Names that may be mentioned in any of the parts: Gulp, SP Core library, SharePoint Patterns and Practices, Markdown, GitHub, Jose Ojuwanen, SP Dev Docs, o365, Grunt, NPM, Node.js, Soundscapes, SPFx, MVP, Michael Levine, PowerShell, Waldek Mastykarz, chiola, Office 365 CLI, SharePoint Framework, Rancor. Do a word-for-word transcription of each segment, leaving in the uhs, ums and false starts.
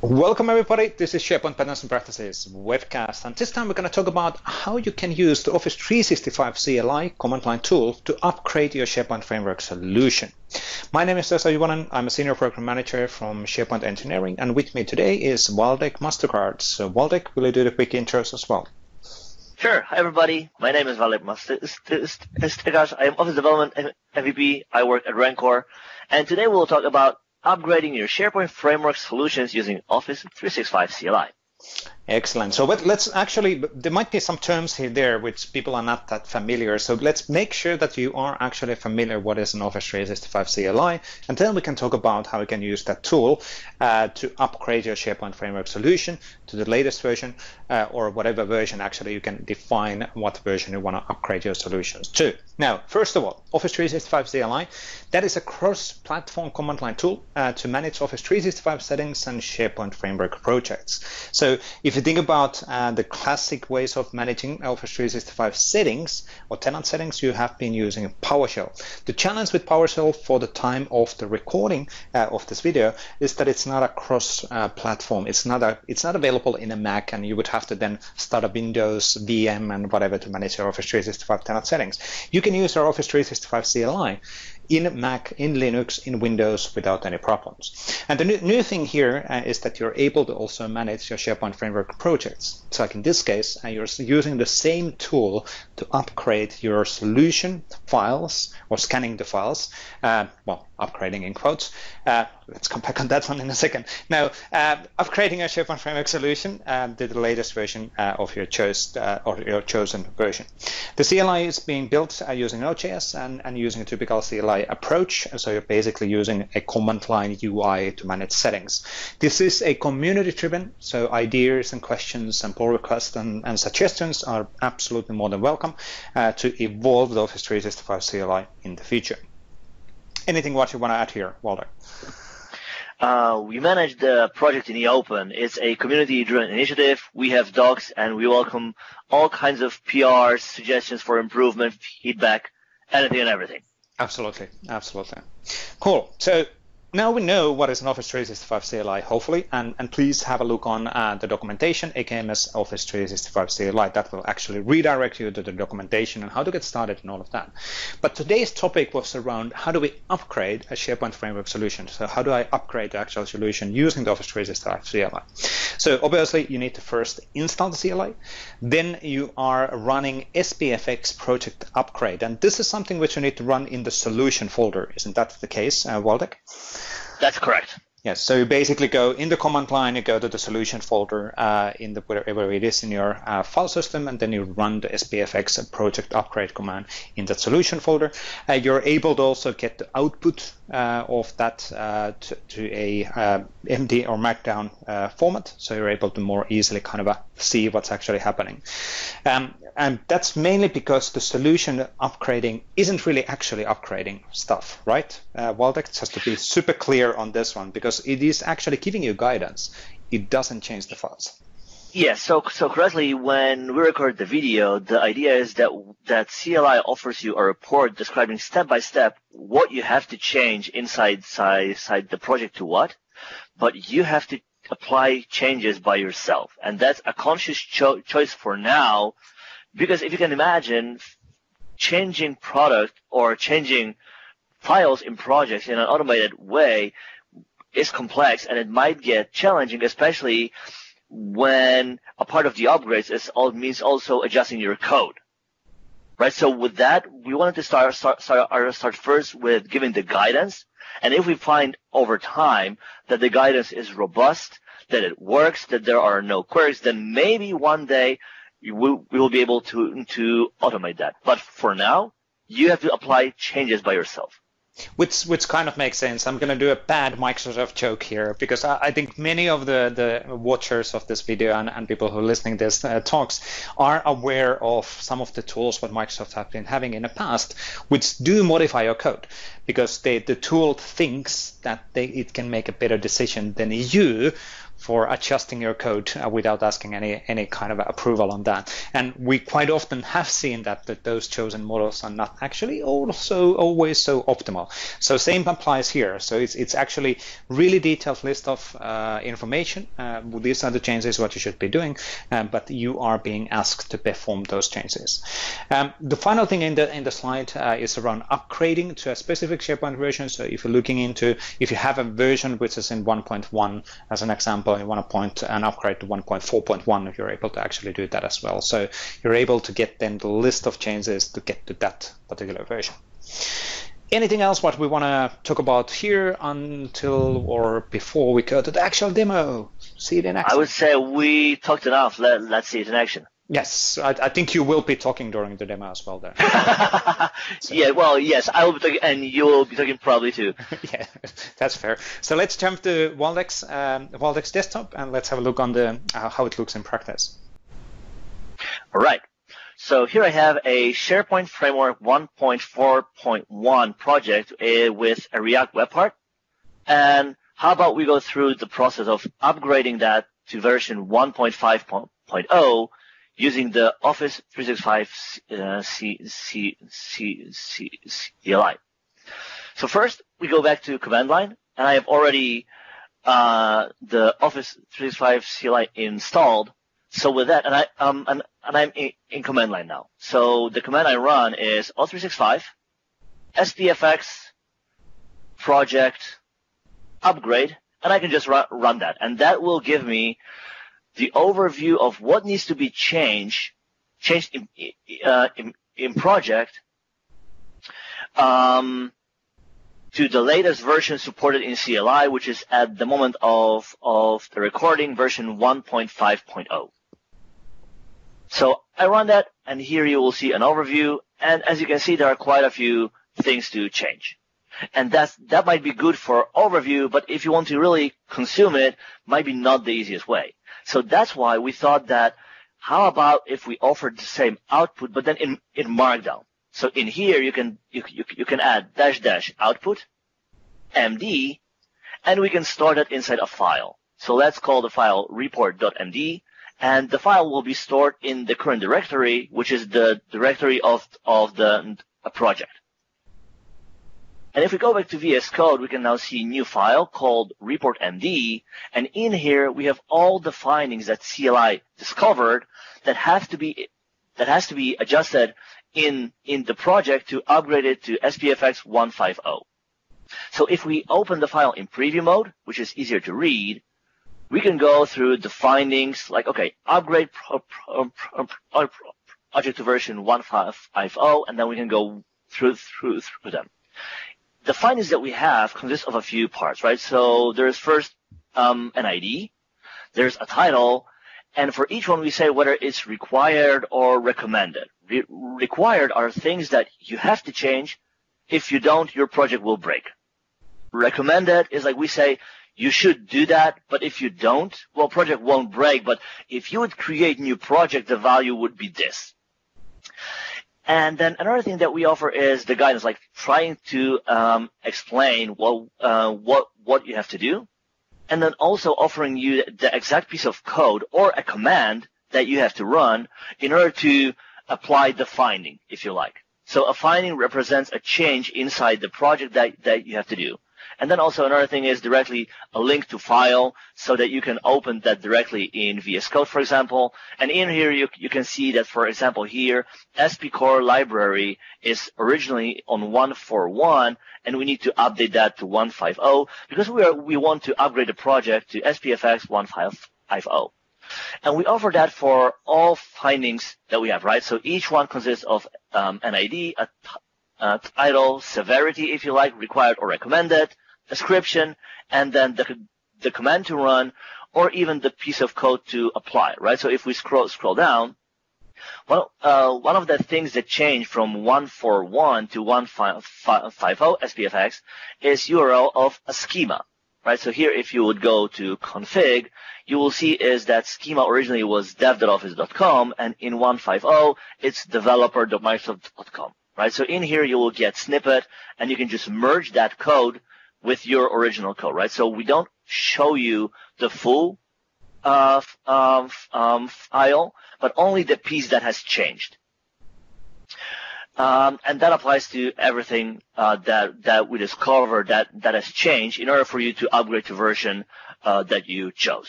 Welcome everybody, this is SharePoint Patterns and Practices webcast, and this time we're going to talk about how you can use the Office three sixty-five C L I command line tool to upgrade your SharePoint framework solution. My name is Jose Ojuwanen, I'm a senior program manager from SharePoint Engineering, and with me today is Waldek Mastykarz. So Waldek, will you do the quick intros as well? Sure. Hi everybody, my name is Waldek Mastykarz, I am Office Development M V P, I work at Rancor, and today we'll talk about upgrading your SharePoint framework solutions using Office three sixty-five C L I. Excellent. So let's actually, there might be some terms here there which people are not that familiar. So let's make sure that you are actually familiar what is an Office three sixty-five C L I, and then we can talk about how you can use that tool uh, to upgrade your SharePoint framework solution to the latest version uh, or whatever version. Actually, you can define what version you want to upgrade your solutions to. Now, first of all, Office three sixty-five C L I, that is a cross-platform command line tool uh, to manage Office three sixty-five settings and SharePoint framework projects. So if If you think about uh, the classic ways of managing Office three sixty-five settings or tenant settings, you have been using PowerShell. The challenge with PowerShell for the time of the recording uh, of this video is that it's not a cross-platform. Uh, it's not a, it's not available in a Mac, and you would have to then start a Windows V M and whatever to manage your Office three sixty-five tenant settings. You can use our Office three sixty-five C L I in Mac, in Linux, in Windows without any problems. And the new, new thing here uh, is that you're able to also manage your SharePoint framework projects. So like in this case, uh, you're using the same tool to upgrade your solution files or scanning the files, uh, well, upgrading in quotes. Uh, let's come back on that one in a second. Now, uh, upgrading your SharePoint framework solution uh, to the latest version uh, of your, chose, uh, or your chosen version. The C L I is being built uh, using Node.js and, and using a typical C L I approach, so you're basically using a command line U I to manage settings. This is a community-driven, so ideas and questions and pull requests and, and suggestions are absolutely more than welcome uh, to evolve the Office three sixty-five C L I in the future. Anything what you want to add here, Walter? Uh, we manage the project in the open. It's a community-driven initiative. We have docs, and we welcome all kinds of P Rs, suggestions for improvement, feedback, anything and everything. Absolutely, absolutely. Cool. So now we know what is an Office three sixty-five C L I, hopefully, and, and please have a look on uh, the documentation, A K M S Office three sixty-five C L I. That will actually redirect you to the documentation and how to get started and all of that. But today's topic was around how do we upgrade a SharePoint framework solution? So how do I upgrade the actual solution using the Office three sixty-five C L I? So obviously, you need to first install the C L I. Then you are running S P F X project upgrade. And this is something which you need to run in the solution folder. Isn't that the case, uh, Waldek? That's correct. Yes, so you basically go in the command line, you go to the solution folder uh, in the wherever it is in your uh, file system, and then you run the S P F X project upgrade command in that solution folder. Uh, you're able to also get the output uh, of that uh, to, to a uh, M D or Markdown uh, format, so you're able to more easily kind of uh, see what's actually happening. Um, and that's mainly because the solution upgrading isn't really actually upgrading stuff, right? Uh, Waldek has to be super clear on this one, because it is actually giving you guidance. It doesn't change the files. Yes, so so correctly, when we record the video, the idea is that that C L I offers you a report describing step by step what you have to change inside, inside the project to what, but you have to apply changes by yourself. And that's a conscious cho choice for now, because if you can imagine, changing product or changing files in projects in an automated way is complex, and it might get challenging, especially when a part of the upgrades is all means also adjusting your code, right? So with that, we wanted to start start start, start first with giving the guidance, and if we find over time that the guidance is robust, that it works, that there are no quirks, then maybe one day we will, we will be able to to automate that. But for now, you have to apply changes by yourself. Which, which kind of makes sense. I'm going to do a bad Microsoft joke here, because I, I think many of the, the watchers of this video and, and people who are listening to this uh, talks are aware of some of the tools that Microsoft have been having in the past, which do modify your code. because they, the tool thinks that they, it can make a better decision than you for adjusting your code uh, without asking any any kind of approval on that. And we quite often have seen that, that those chosen models are not actually also always so optimal. So same applies here. So it's, it's actually really detailed list of uh, information. Uh, these are the changes what you should be doing, uh, but you are being asked to perform those changes. Um, the final thing in the in the slide uh, is around upgrading to a specific SharePoint version. So if you're looking into, if you have a version which is in one point one as an example, you want to point and upgrade to one point four point one, if you're able to actually do that as well. So you're able to get then the list of changes to get to that particular version. Anything else what we want to talk about here until or before we go to the actual demo? See it in action. I would say we talked enough. Let, let's see it in action. Yes, I, I think you will be talking during the demo as well there. So. Yeah, well, yes, I will be talking and you will be talking probably too. Yeah, that's fair. So let's jump to Waldek's, um, Waldek's desktop and let's have a look on the uh, how it looks in practice. All right. So here I have a SharePoint Framework one point four point one project uh, with a React web part. And how about we go through the process of upgrading that to version one point five point oh using the Office three sixty-five uh, C, C, C, C, C L I. So first, we go back to command line, and I have already uh, the Office three sixty-five C L I installed. So with that, and, I, um, and, and I'm in, in command line now. So the command I run is O three sixty-five, S P F X, project, upgrade, and I can just run, run that. And that will give me the overview of what needs to be changed, changed in, uh, in, in project um, to the latest version supported in C L I, which is at the moment of, of the recording version one point five point oh. So I run that, and here you will see an overview. And as you can see, there are quite a few things to change. And that's, that might be good for overview, but if you want to really consume it, might be not the easiest way. So that's why we thought that how about if we offered the same output, but then in, in Markdown. So in here, you can, you, you, you can add dash dash output, M D, and we can store that inside a file. So let's call the file report.md, and the file will be stored in the current directory, which is the directory of, of the a project. And if we go back to V S Code, we can now see a new file called report.md, and in here we have all the findings that C L I discovered that have to be that has to be adjusted in in the project to upgrade it to S P F X one point five point oh. So if we open the file in preview mode, which is easier to read, we can go through the findings like, okay, upgrade project to version one point five point oh, and then we can go through through through them. The findings that we have consist of a few parts, right? So there is first um, an I D, there's a title, and for each one we say whether it's required or recommended. Re required are things that you have to change. If you don't, your project will break. Recommended is like we say you should do that, but if you don't, well, project won't break, but if you would create new project, the value would be this. And then another thing that we offer is the guidance, like trying to um, explain what, uh, what, what you have to do, and then also offering you the exact piece of code or a command that you have to run in order to apply the finding, if you like. So a finding represents a change inside the project that, that you have to do. And then also another thing is directly a link to file so that you can open that directly in V S Code, for example. And in here, you, you can see that, for example, here, S P Core library is originally on one point four point one, and we need to update that to one point five point oh because we, are, we want to upgrade the project to S P F X one point five point oh. And we offer that for all findings that we have, right? So each one consists of um, an I D, a Uh, title, severity, if you like, required or recommended, description, and then the, the command to run, or even the piece of code to apply, right? So if we scroll scroll down, well, uh, one of the things that changed from one point four point one to one point five point oh S P F X is U R L of a schema, right? So here, if you would go to config, you will see is that schema originally was dev dot office dot com, and in one point five point oh, it's developer dot microsoft dot com. right? So in here, you will get snippet, and you can just merge that code with your original code, right? So we don't show you the full uh, um, um, file, but only the piece that has changed. Um, and that applies to everything uh, that that we discover that that has changed in order for you to upgrade to version uh, that you chose,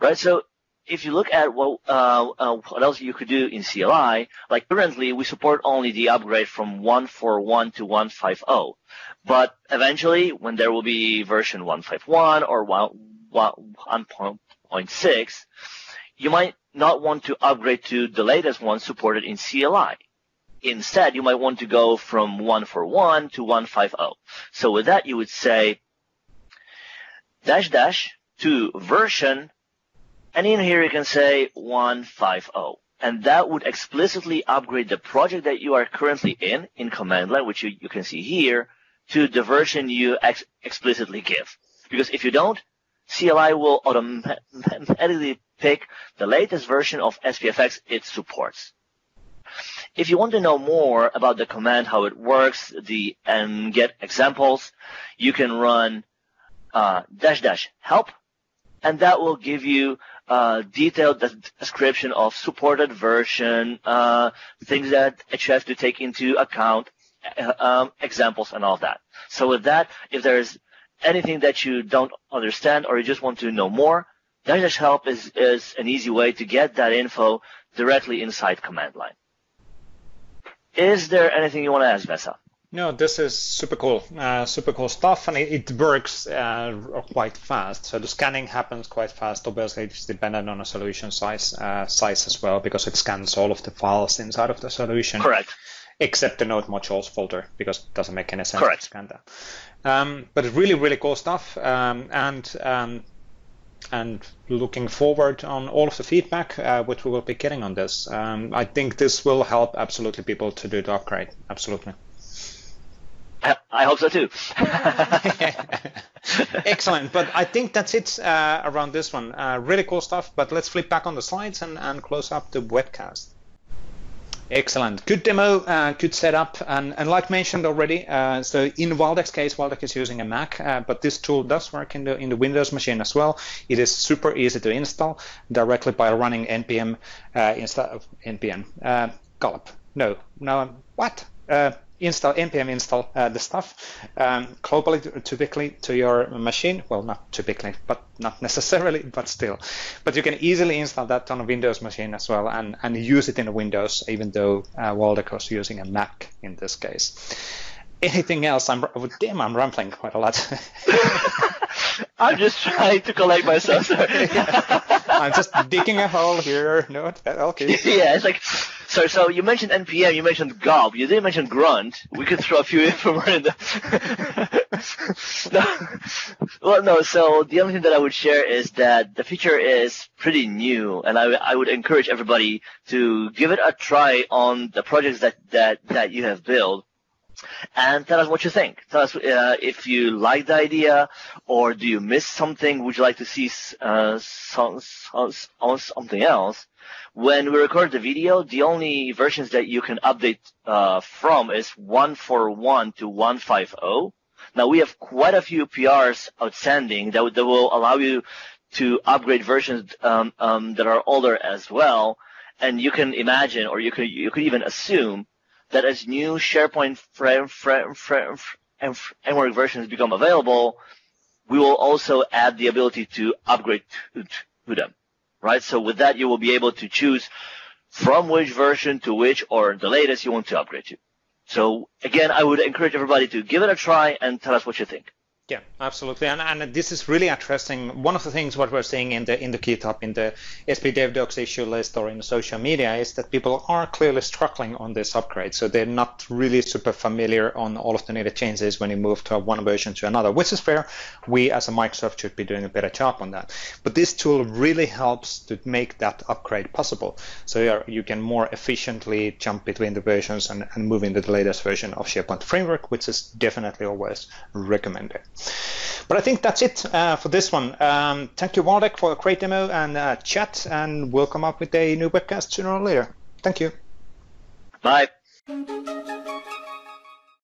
right? So if you look at what uh, uh, what else you could do in C L I, like currently we support only the upgrade from one forty-one to one fifty, but eventually when there will be version one fifty-one or one point six, you might not want to upgrade to the latest one supported in C L I. Instead, you might want to go from one forty-one to one fifty. So with that, you would say dash dash to version, and in here you can say one fifty. And that would explicitly upgrade the project that you are currently in, in command line, which you, you can see here, to the version you ex explicitly give. Because if you don't, C L I will automatically pick the latest version of S P F X it supports. If you want to know more about the command, how it works, the and get examples, you can run uh, dash dash help, and that will give you a detailed description of supported version, uh, things that you have to take into account, uh, um, examples, and all that. So with that, if there is anything that you don't understand or you just want to know more, dash dash help is, is an easy way to get that info directly inside command line. Is there anything you want to ask, Vesa? No, this is super cool, uh, super cool stuff, and it, it works uh, quite fast. So the scanning happens quite fast. Obviously, it's dependent on a solution size, uh, size as well, because it scans all of the files inside of the solution. Correct. Except the node modules folder, because it doesn't make any sense Correct. To scan that. Um, but really, really cool stuff, um, and. Um, and looking forward on all of the feedback uh, which we will be getting on this. Um, I think this will help absolutely people to do the upgrade, absolutely. I hope so too. Excellent, but I think that's it uh, around this one. Uh, really cool stuff, but let's flip back on the slides and, and close up the webcast. Excellent. Good demo, uh, good setup, and, and like mentioned already, uh, so in Waldek's case, Waldek is using a Mac, uh, but this tool does work in the in the Windows machine as well. It is super easy to install directly by running N P M uh, instead of N P M uh, Gulp. No, no, what? Uh, install N P M install uh, the stuff um, globally, typically to your machine. Well, not typically, but not necessarily, but still. But you can easily install that on a Windows machine as well, and, and use it in Windows, even though uh, Waldek was using a Mac in this case. Anything else? I'm oh, damn, I'm rambling quite a lot. I'm just trying to collect myself. Sorry. Yeah. I'm just digging a hole here. No, okay. Yeah, it's like. So, so you mentioned N P M, you mentioned Gulp, you didn't mention Grunt. We could throw a few in from in the... no. Well, no, so the only thing that I would share is that the feature is pretty new, and I, I would encourage everybody to give it a try on the projects that, that, that you have built, and tell us what you think. Tell us uh, if you like the idea, or do you miss something, would you like to see uh, some, some, something else? When we record the video, the only versions that you can update uh, from is one forty-one to one fifty. Now, we have quite a few P Rs outstanding that, that will allow you to upgrade versions um, um, that are older as well. And you can imagine, or you could, you could even assume, that as new SharePoint frame, frame, frame, frame, framework versions become available, we will also add the ability to upgrade to, to them. Right, so with that, you will be able to choose from which version to which or the latest you want to upgrade to. So again, I would encourage everybody to give it a try and tell us what you think. Yeah, absolutely, and, and this is really addressing one of the things what we're seeing in the in the GitHub, in the S P Dev Docs issue list, or in social media, is that people are clearly struggling on this upgrade. So they're not really super familiar on all of the needed changes when you move to one version to another, which is fair. We as a Microsoft should be doing a better job on that. But this tool really helps to make that upgrade possible. So you, are, you can more efficiently jump between the versions and, and move into the latest version of SharePoint Framework, which is definitely always recommended. But I think that's it uh, for this one. Um, thank you, Waldek, for a great demo and uh, chat, and we'll come up with a new webcast sooner or later. Thank you. Bye.